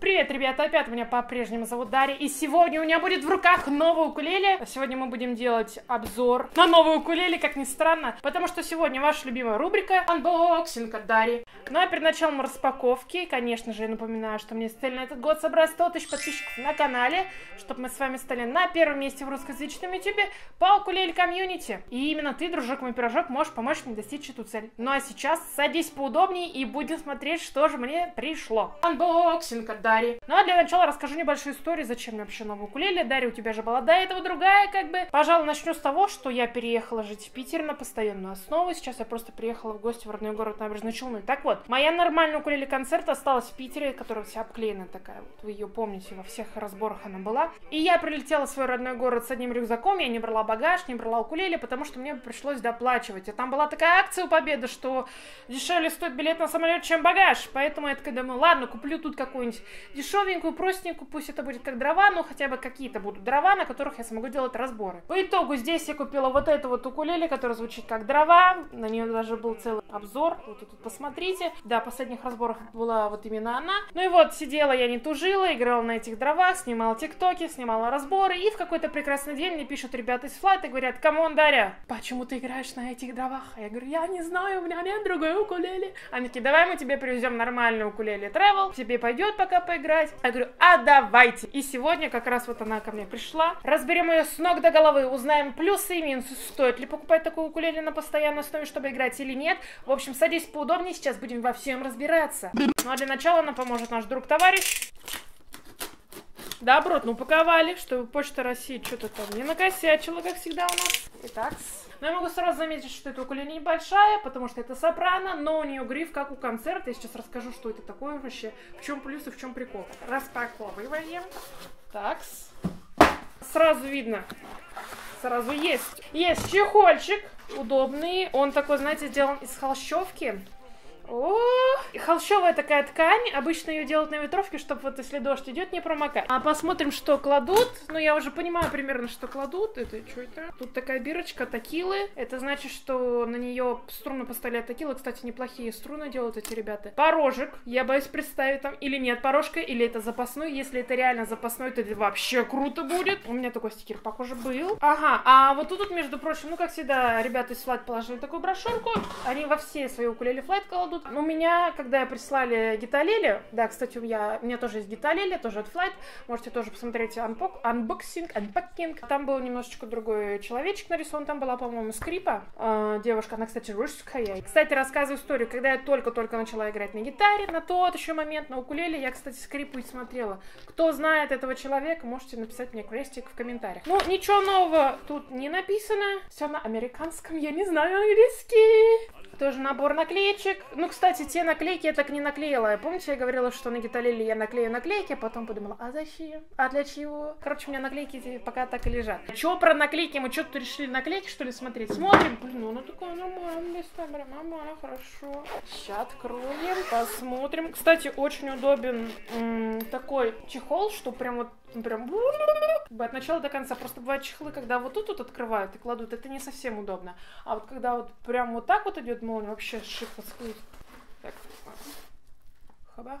Привет, ребята, опять меня по-прежнему зовут Дарья, и сегодня у меня будет в руках новый укулеле. Сегодня мы будем делать обзор на новый укулеле, как ни странно, потому что сегодня ваша любимая рубрика «Анбоксинг» от Дарьи. Ну а перед началом распаковки, конечно же, я напоминаю, что мне цель на этот год собрать 100 тысяч подписчиков на канале, чтобы мы с вами стали на первом месте в русскоязычном ютубе по укулеле комьюнити. И именно ты, дружок мой пирожок, можешь помочь мне достичь эту цель. Ну а сейчас садись поудобнее и будем смотреть, что же мне пришло. «Анбоксинг» от Дарьи. Ну а для начала расскажу небольшую историю, зачем мне вообще новая укулеле. Дарья, у тебя же была до этого другая, как бы. Пожалуй, начну с того, что я переехала жить в Питер на постоянную основу. Сейчас я просто приехала в гости в родной город Набережные Челны. Так вот, моя нормальная укулеле концерт осталась в Питере, которая вся обклеена такая. Вот, вы ее помните, во всех разборах она была. И я прилетела в свой родной город с одним рюкзаком. Я не брала багаж, не брала укулеле, потому что мне пришлось доплачивать. И там была такая акция у Победы, что дешевле стоит билет на самолет, чем багаж. Поэтому я такая думаю, ладно, куплю тут какую-нибудь дешевенькую, простенькую, пусть это будет как дрова, но хотя бы какие-то будут дрова, на которых я смогу делать разборы. По итогу здесь я купила вот это вот укулеле, которое звучит как дрова, на нее даже был целый обзор, вот тут посмотрите. Да, в последних разборах была вот именно она. Ну и вот, сидела я не тужила, играла на этих дровах, снимала тиктоки, снимала разборы, и в какой-то прекрасный день мне пишут ребята из Флайта, говорят: камон, Дарья, почему ты играешь на этих дровах? Я говорю: я не знаю, у меня нет другой укулеле. Они такие: давай мы тебе привезем нормальную укулеле Travel, тебе пойдет пока поиграть. Я говорю: а давайте. И сегодня как раз вот она ко мне пришла. Разберем ее с ног до головы, узнаем плюсы и минусы, стоит ли покупать такую укулеле на постоянной основе, чтобы играть или нет. В общем, садись поудобнее, сейчас будем во всем разбираться. Ну а для начала нам поможет наш друг-товарищ. Добротно упаковали, чтобы Почта России что-то там не накосячила, как всегда у нас. Итак, но я могу сразу заметить, что эта укулеле небольшая, потому что это сопрано, но у нее гриф как у концерта. Я сейчас расскажу, что это такое вообще, в чем плюс и в чем прикол. Распаковываем. Такс. Сразу видно. Сразу есть. Есть чехольчик удобный. Он такой, знаете, сделан из холщовки. И холщовая такая ткань, обычно ее делают на ветровке, чтобы вот если дождь идет, не промокать. А посмотрим, что кладут. Ну, я уже понимаю примерно, что кладут. Это что это? Тут такая бирочка текилы. Это значит, что на нее струны поставляют текилы. Кстати, неплохие струны делают эти ребята. Порожек. Я боюсь представить там или нет порожка, или это запасной. Если это реально запасной, то это вообще круто будет. У меня такой стикер, похоже, был. Ага, а вот тут, между прочим, ну, как всегда, ребята из Флайт положили такую брошюрку. Они во все свои укулеле Флайт кладут. У меня, когда прислали гиталеле, да, кстати, у меня тоже есть гиталеле, тоже от Флайт, можете тоже посмотреть анпакинг, там был немножечко другой человечек нарисован, там была, по-моему, скрипа, девушка, она, кстати, русская. Кстати, рассказываю историю, когда я только-только начала играть на гитаре, на тот еще момент, на укулеле, я, кстати, скрипу и смотрела. Кто знает этого человека, можете написать мне крестик в комментариях. Ну, ничего нового тут не написано, все на американском, я не знаю английский. Тоже набор наклеечек. Ну, кстати, те наклейки я так не наклеила. Помните, я говорила, что на гиталеле я наклею наклейки, потом подумала, а зачем? А для чего? Короче, у меня наклейки пока так и лежат. Чё про наклейки? Мы что-то решили наклейки, что ли, смотреть? Смотрим. Блин, ну такое нормальное, нормально, хорошо. Сейчас откроем, посмотрим. Кстати, очень удобен такой чехол, что прям вот прям от начала до конца. Просто бывают чехлы, когда вот тут вот открывают и кладут, это не совсем удобно. А вот когда вот прям вот так вот идет молния, вообще шикарно. Так, хаба.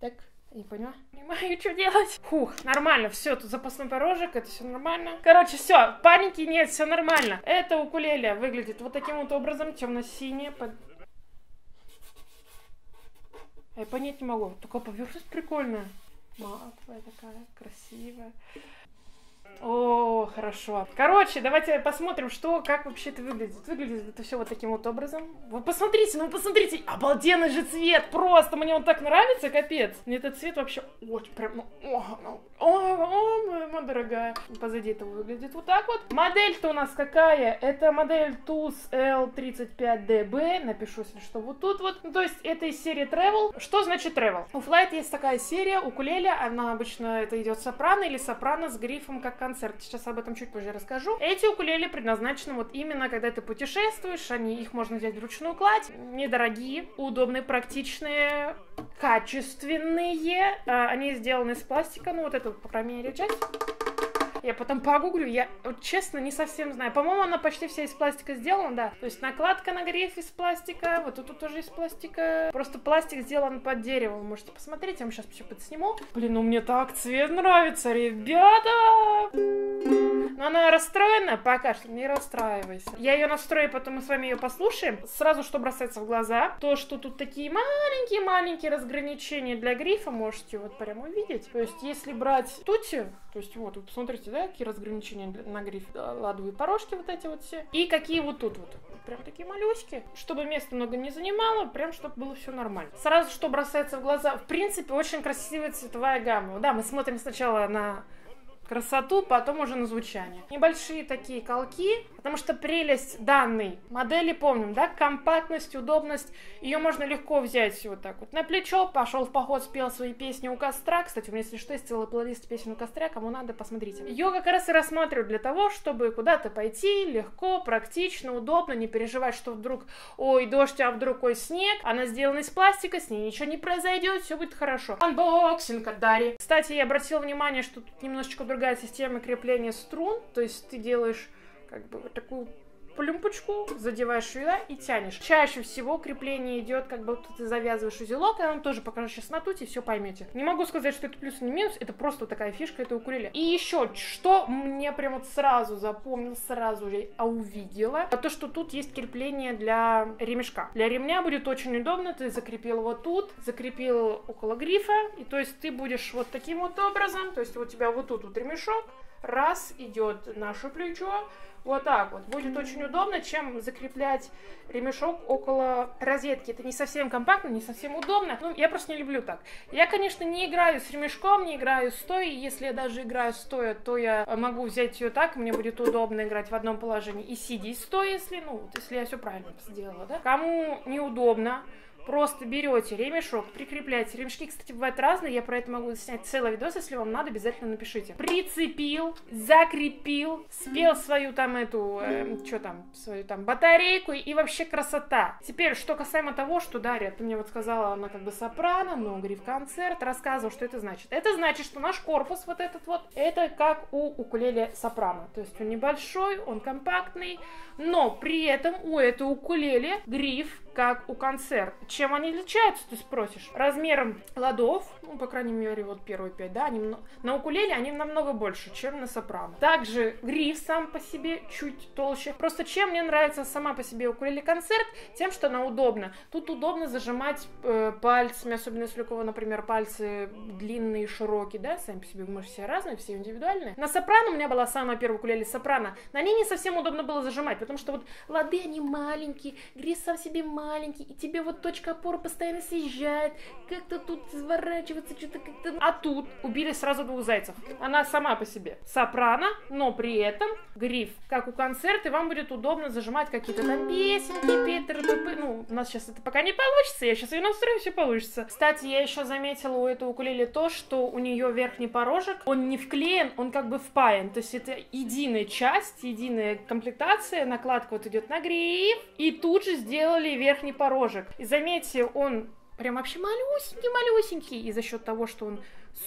Так, не поняла. Не понимаю, что делать. Фух, нормально, все, тут запасной порожек, это все нормально. Короче, все, паники нет, все нормально. Это укулеле выглядит вот таким вот образом, темно-синее. Я понять не могу, такая поверхность прикольная. Матовая такая, красивая. О, хорошо. Короче, давайте посмотрим, что, как вообще это выглядит. Выглядит это все вот таким вот образом. Вы посмотрите, ну посмотрите, обалденный же цвет, просто мне он так нравится, капец. Мне этот цвет вообще очень прям, моя дорогая. Позади этого выглядит вот так вот. Модель-то у нас какая? Это модель TUS L35DB, напишу, если что, вот тут вот. Ну, то есть это из серии Travel. Что значит Travel? У Flight есть такая серия, укулеле, она обычно это идет сопрано или сопрано с грифом как концерт. Сейчас об этом чуть позже расскажу. Эти укулеле предназначены вот именно, когда ты путешествуешь, их можно взять вручную кладь. Недорогие, удобные, практичные, качественные. Они сделаны из пластика, ну вот это, по крайней мере, часть. Я потом погуглю, я вот, честно, не совсем знаю. По-моему, она почти вся из пластика сделана, да. То есть накладка на гриф из пластика, вот тут тоже из пластика. Просто пластик сделан под дерево, вы можете посмотреть, я вам сейчас все подсниму. Блин, ну мне так цвет нравится, ребята! Но она расстроена пока что, не расстраивайся. Я ее настрою, потом мы с вами ее послушаем. Сразу что бросается в глаза, то, что тут такие маленькие-маленькие разграничения для грифа, можете вот прям увидеть. То есть, если брать тути, то есть вот, вы посмотрите, да, какие разграничения на гриф, да, ладовые порожки вот эти вот все. И какие вот тут вот, прям такие малюсики, чтобы места много не занимало, прям чтобы было все нормально. Сразу что бросается в глаза, в принципе, очень красивая цветовая гамма. Да, мы смотрим сначала на красоту, потом уже на звучание. Небольшие такие колки, потому что прелесть данной модели, помним, да, компактность, удобность. Ее можно легко взять вот так вот на плечо, пошел в поход, спел свои песни у костра. Кстати, у меня, если что, есть целый плейлист песен у костра, кому надо, посмотрите. Ее как раз и рассматриваю для того, чтобы куда-то пойти легко, практично, удобно, не переживать, что вдруг, ой, дождь, а вдруг, ой, снег. Она сделана из пластика, с ней ничего не произойдет, все будет хорошо. Анбоксинг от Дарьи. Кстати, я обратила внимание, что тут немножечко другое. Другая система крепления струн, то есть ты делаешь как бы вот такую плюмпочку, задеваешь ее, да, и тянешь. Чаще всего крепление идет, как будто ты завязываешь узелок, и он тоже покажу сейчас на туте, все поймете. Не могу сказать, что это плюс, не минус, это просто такая фишка, это укулеле. И еще, что мне прям вот сразу запомнил, сразу же увидела, то, что тут есть крепление для ремешка. Для ремня будет очень удобно, ты закрепил вот тут, закрепил около грифа, и то есть ты будешь вот таким вот образом, то есть у тебя вот тут вот ремешок, раз идет наше плечо, вот так вот. Будет очень удобно, чем закреплять ремешок около розетки. Это не совсем компактно, не совсем удобно. Ну, я просто не люблю так. Я, конечно, не играю с ремешком, не играю стоя. Если я даже играю стоя, то я могу взять ее так, мне будет удобно играть в одном положении. И сидя, и стоя, если, ну, вот, если я все правильно сделала, да. Кому неудобно, просто берете ремешок, прикрепляете. Ремешки, кстати, бывают разные. Я про это могу снять целый видос. Если вам надо, обязательно напишите. Прицепил, закрепил, спел свою там эту, свою там батарейку. И вообще красота. Теперь, что касаемо того, что Дарья, ты мне вот сказала, она как бы сопрано, но гриф-концерт, рассказывал, что это значит. Это значит, что наш корпус вот этот вот, это как у укулеле сопрано. То есть он небольшой, он компактный, но при этом у этой укулеле гриф как у концерт. Чем они отличаются, ты спросишь? Размером ладов, ну, по крайней мере, вот первые 5, да, они, на укулеле они намного больше, чем на сопрано. Также гриф сам по себе чуть толще. Просто чем мне нравится сама по себе укулеле-концерт, тем, что она удобна. Тут удобно зажимать пальцами, особенно если у кого, например, пальцы длинные, широкие, да, сами по себе, мы все разные, все индивидуальные. На сопрано у меня была самая первая укулеле сопрано, на ней не совсем удобно было зажимать, потому что вот лады, они маленькие, гриф сам себе маленький, и тебе вот точка опора постоянно съезжает, как-то тут изворачиваться, что-то как-то... А тут убили сразу двух зайцев. Она сама по себе сопрано, но при этом гриф, как у концерта, и вам будет удобно зажимать какие-то там песенки, петер-пы-пы. Ну, у нас сейчас это пока не получится, я сейчас ее настрою, все получится. Кстати, я еще заметила у этого укулеле то, что у нее верхний порожек, он не вклеен, он как бы впаян, то есть это единая часть, единая комплектация, накладка вот идет на гриф, и тут же сделали верхний порожек. И заметьте, он прям вообще малюсенький-малюсенький, и за счет того, что он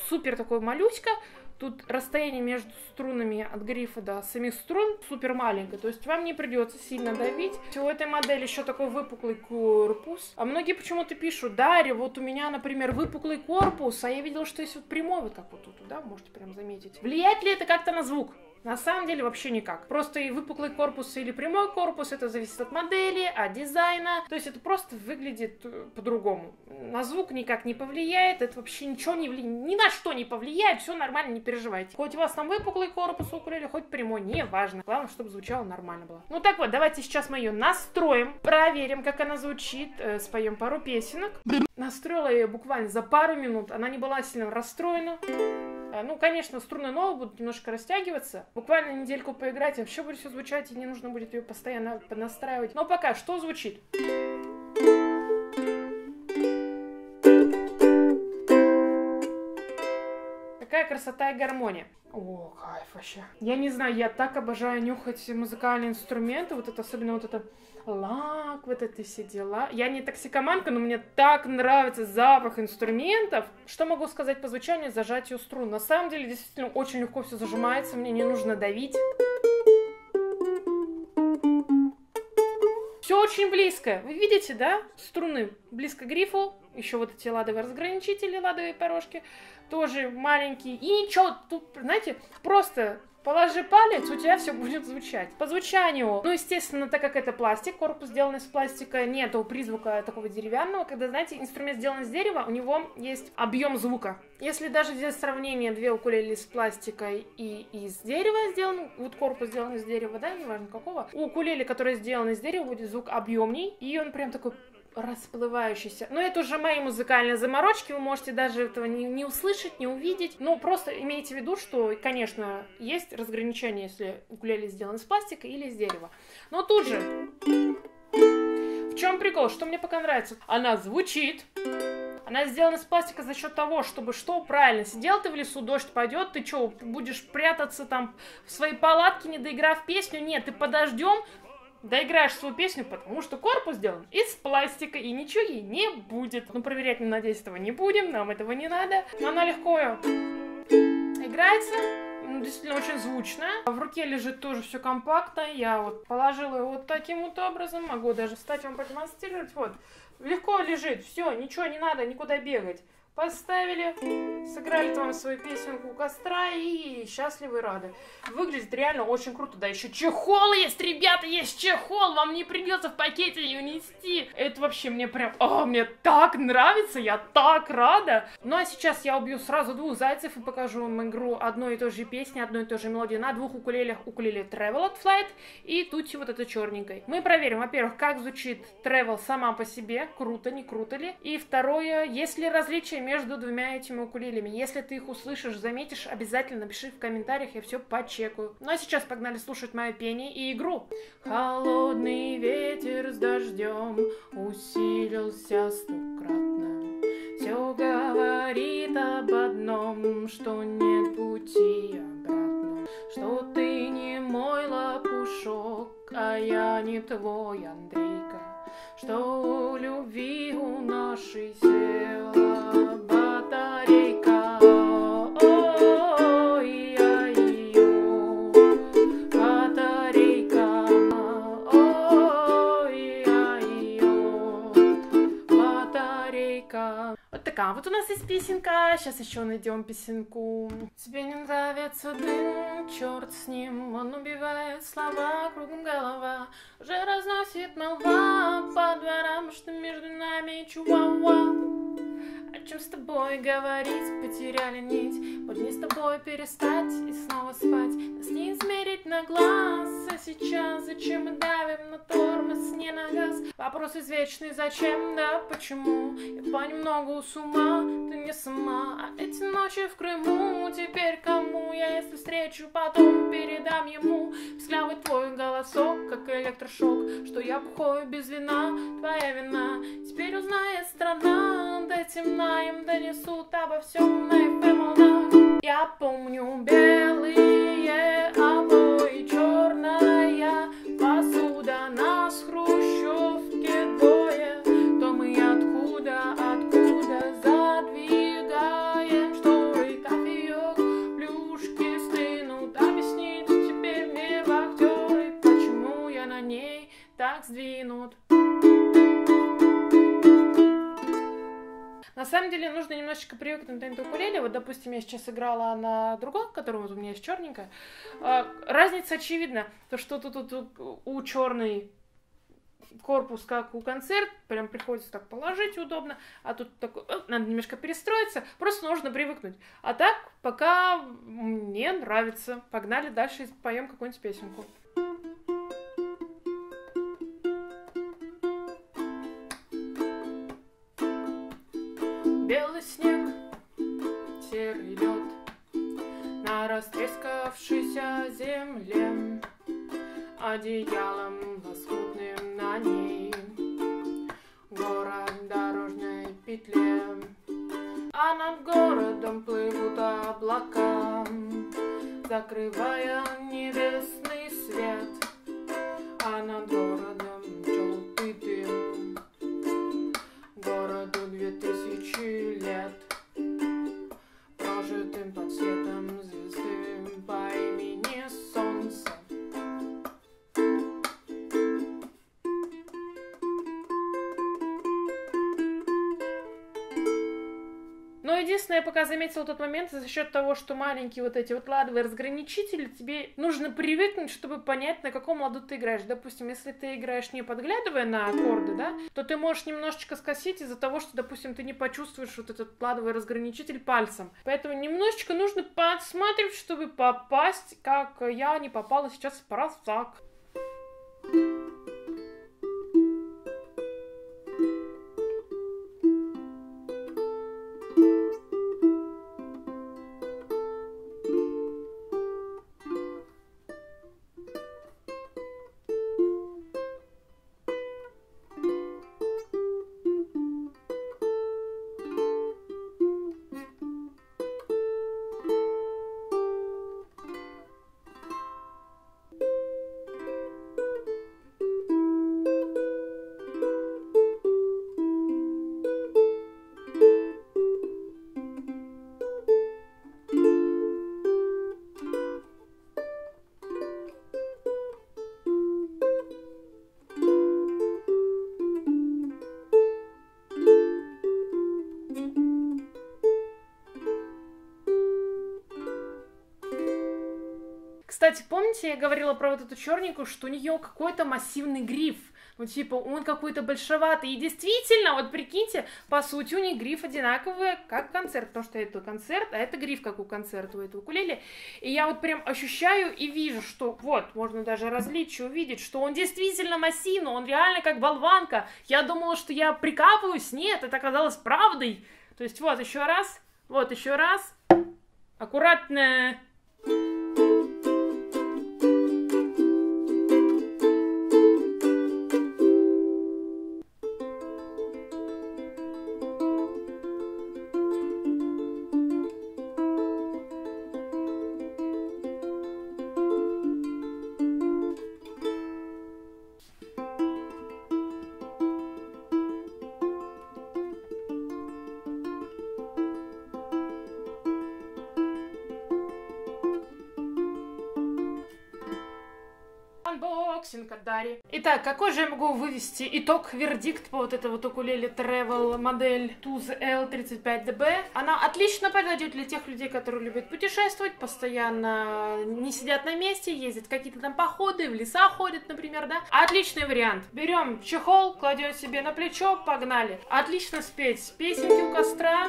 супер такой малюська, тут расстояние между струнами от грифа до самих струн супер маленькое, то есть вам не придется сильно давить. У этой модели еще такой выпуклый корпус. А многие почему-то пишут: Дарья, вот у меня, например, выпуклый корпус, а я видела, что есть вот прямой, вот как вот тут, да, можете прям заметить. Влияет ли это как-то на звук? На самом деле вообще никак. Просто и выпуклый корпус, или прямой корпус, это зависит от модели, от дизайна. То есть это просто выглядит по-другому. На звук никак не повлияет, это вообще ничего не влияет, ни на что не повлияет, все нормально, не переживайте. Хоть у вас там выпуклый корпус укулеле, хоть прямой, не важно. Главное, чтобы звучало нормально было. Ну так вот, давайте сейчас мы ее настроим, проверим, как она звучит, споем пару песенок. Настроила ее буквально за пару минут, она не была сильно расстроена. Ну, конечно, струны новые будут немножко растягиваться. Буквально недельку поиграть, и вообще будет все звучать, и не нужно будет ее постоянно поднастраивать. Но пока что звучит? такая красота и гармония. О, кайф вообще. Я не знаю, я так обожаю нюхать музыкальные инструменты. Вот это, особенно вот это лак, вот это все дела. Я не токсикоманка, но мне так нравится запах инструментов. Что могу сказать по звучанию, зажатию струн? На самом деле, действительно, очень легко все зажимается. Мне не нужно давить. Все очень близко. Вы видите, да? Струны близко к грифу. Еще вот эти ладовые разграничители, ладовые порожки, тоже маленькие. И ничего, тут, знаете, просто положи палец, у тебя все будет звучать. По звучанию, ну, естественно, так как это пластик, корпус сделан из пластика, нету призвука такого деревянного. Когда, знаете, инструмент сделан из дерева, у него есть объем звука. Если даже здесь сравнение, две укулеле из пластика и из дерева сделан, вот корпус сделан из дерева, да, неважно какого, у укулеле, который сделан из дерева, будет звук объемней, и он прям такой... расплывающийся. Но это уже мои музыкальные заморочки, вы можете даже этого не услышать, не увидеть. Но просто имейте в виду, что, конечно, есть разграничение, если укулеле сделан из пластика или из дерева. Но тут же, в чем прикол, что мне пока нравится? Она звучит. Она сделана из пластика за счет того, чтобы что правильно, сидел ты в лесу, дождь пойдет, ты что, будешь прятаться там в своей палатке, не доиграв песню? Нет, ты подождем, доиграешь свою песню, потому что корпус сделан из пластика, и ничего ей не будет. Ну, проверять, надеюсь, этого не будем, нам этого не надо. Но она легко играется, действительно очень звучно. В руке лежит тоже все компактно, я вот положила ее вот таким вот образом, могу даже встать вам продемонстрировать, вот. Легко лежит, все, ничего не надо, никуда бегать. Поставили, сыграли вам свою песенку у костра и счастливы и рады. Выглядит реально очень круто. Да, еще чехол есть, ребята, есть чехол. Вам не придется в пакете ее нести. Это вообще мне прям... О, мне так нравится, я так рада. Ну, а сейчас я убью сразу двух зайцев и покажу вам игру одной и той же песни, одной и той же мелодии на двух укулелях. Укулеле Travel от Flight и Тути вот этой черненькой. Мы проверим, во-первых, как звучит Travel сама по себе. Круто, не круто ли? И второе, есть ли различия между двумя этими укулелями. Если ты их услышишь, заметишь, обязательно пиши в комментариях, я все почекаю. Ну а сейчас погнали слушать мое пение и игру. Холодный ветер с дождем усилился стократно. Все говорит об одном, что нет пути обратно. Что ты не мой лопушок, а я не твой Андрейка. Что у любви у нашей села батарейка, ой, я ее батарейка, ой, я ее батарейка. Вот такая вот у нас есть песенка, сейчас еще найдем песенку. Тебе не нравится дым, черт с ним, он убивает слова, кругом голова. Уже разносит молва по дворам, что между нами чуауа. О чем с тобой говорить, потеряли нить, вот не с тобой перестать и снова спать. Нас не измерить на глаз, а сейчас зачем мы давим на тормоз, не на газ? Вопрос извечный, зачем, да, почему? Я понемногу с ума, ты не сама, а эти ночи в Крыму теперь кому? Я если встречу, потом передам ему взгляд твой голосок, как электрошок, что я бухаю без вина, твоя вина. Теперь узнает страна, да темна, им донесут обо всем на FM волнах. Я помню белые обои, черная посуда, нас хрущевки двое, то мы откуда задвигаем шторы, кофеек, плюшки стынут. Объяснить теперь мне вахтеры, почему я на ней так сдвинут. На самом деле нужно немножечко привыкнуть на это укулеле. Вот, допустим, я сейчас играла на другом, который вот у меня есть черненькая. Разница очевидна. То, что тут у черный корпус, как у концерт, прям приходится так положить удобно, а тут такой, надо немножко перестроиться, просто нужно привыкнуть. А так, пока мне нравится. Погнали дальше и поем какую-нибудь песенку. Белый снег, серый лед на растрескавшейся земле, одеялом лоскутным на ней город в дорожной петле, а над городом плывут плывут облака, закрывая небесный свет, а над городом желтый дым. Городу 2000 лет, прожитым под светом звезды по имени Солнце. Но единственное, я пока заметила тот момент, за счет того, что маленькие вот эти вот ладовые разграничители, тебе нужно привыкнуть, чтобы понять, на каком ладу ты играешь. Допустим, если ты играешь, не подглядывая на аккорды, да, то ты можешь немножечко скосить из-за того, что, допустим, ты не почувствуешь вот этот ладовый разграничитель пальцем. Поэтому немножечко нужно подсматривать, чтобы попасть, как я не попала сейчас в просак. Кстати, помните, я говорила про вот эту черненькую, что у нее какой-то массивный гриф. Ну, типа, он какой-то большеватый. И действительно, вот прикиньте, по сути, у них гриф одинаковый, как концерт. Потому что это концерт, а это гриф, как у концерта, у этого укулеле. И я вот прям ощущаю и вижу, что вот, можно даже различие увидеть, что он действительно массивный, он реально как болванка. Я думала, что я прикапываюсь. Нет, это оказалось правдой. То есть вот еще раз, вот еще раз. Аккуратно. Итак, какой же я могу вывести итог, вердикт по вот этой вот укулеле Travel модель TUZ L35DB? Она отлично подойдет для тех людей, которые любят путешествовать, постоянно не сидят на месте, ездят в какие-то там походы, в леса ходят, например, да? Отличный вариант. Берем чехол, кладем себе на плечо, погнали. Отлично спеть песенки у костра.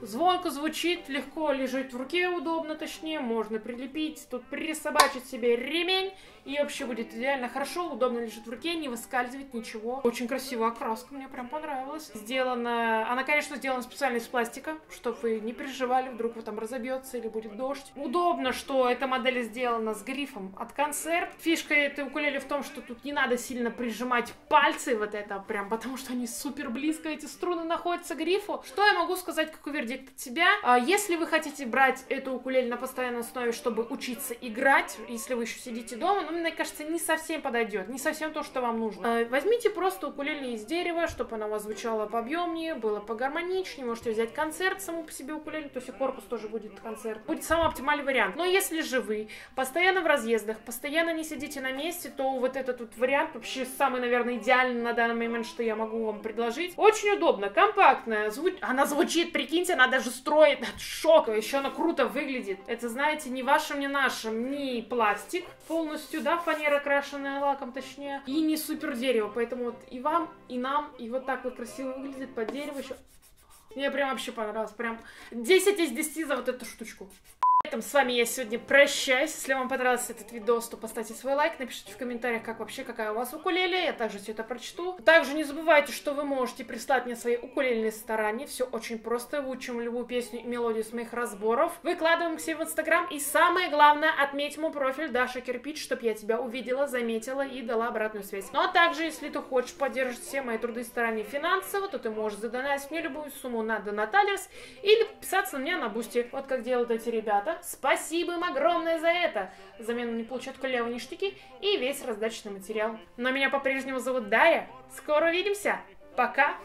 Звонко звучит, легко лежит в руке, удобно, точнее, можно прилепить, тут присобачить себе ремень, и вообще будет идеально хорошо, удобно лежит в руке, не выскальзывает ничего. Очень красивая окраска, мне прям понравилась. Сделана, она, конечно, сделана специально из пластика, чтобы вы не переживали, вдруг вы там разобьется или будет дождь. Удобно, что эта модель сделана с грифом от концерт. Фишка этой укулеле в том, что тут не надо сильно прижимать пальцы, вот это прям, потому что они супер близко, эти струны находятся к грифу. Что я могу сказать, как уверен от себя. Если вы хотите брать эту укулеле на постоянной основе, чтобы учиться играть, если вы еще сидите дома, ну, мне кажется, не совсем подойдет, не совсем то, что вам нужно. Возьмите просто укулеле из дерева, чтобы она у вас звучала пообъемнее, было погармоничнее, можете взять концерт саму по себе укулеле, то есть и корпус тоже будет концерт. Будет самый оптимальный вариант. Но если же вы постоянно в разъездах, постоянно не сидите на месте, то вот этот вот вариант вообще самый, наверное, идеальный на данный момент, что я могу вам предложить. Очень удобно, компактная, она звучит, прикиньте, она даже строит от шока, еще она круто выглядит. Это, знаете, ни вашим, ни нашим, ни пластик полностью, да, фанера, крашенная лаком, точнее, и не супер дерево, поэтому вот и вам, и нам, и вот так вот красиво выглядит под дерево еще. Мне прям вообще понравилось, прям 10 из 10 за вот эту штучку. Это этом с вами я сегодня прощаюсь. Если вам понравился этот видос, то поставьте свой лайк, напишите в комментариях, как вообще, какая у вас укулеле. Я также все это прочту. Также не забывайте, что вы можете прислать мне свои укулельные старания. Все очень просто. Выучим любую песню и мелодию с моих разборов. Выкладываем к себе в Инстаграм. И самое главное, отметь мой профиль Даша Кирпич, чтобы я тебя увидела, заметила и дала обратную связь. Ну а также, если ты хочешь поддерживать все мои труды и старания финансово, то ты можешь задонатить мне любую сумму на Донаталис или подписаться на меня на Бусти. Вот как делают эти ребята. Спасибо им огромное за это. Взамен они получают клевые ништяки и весь раздачный материал. Но меня по-прежнему зовут Дарья. Скоро увидимся. Пока!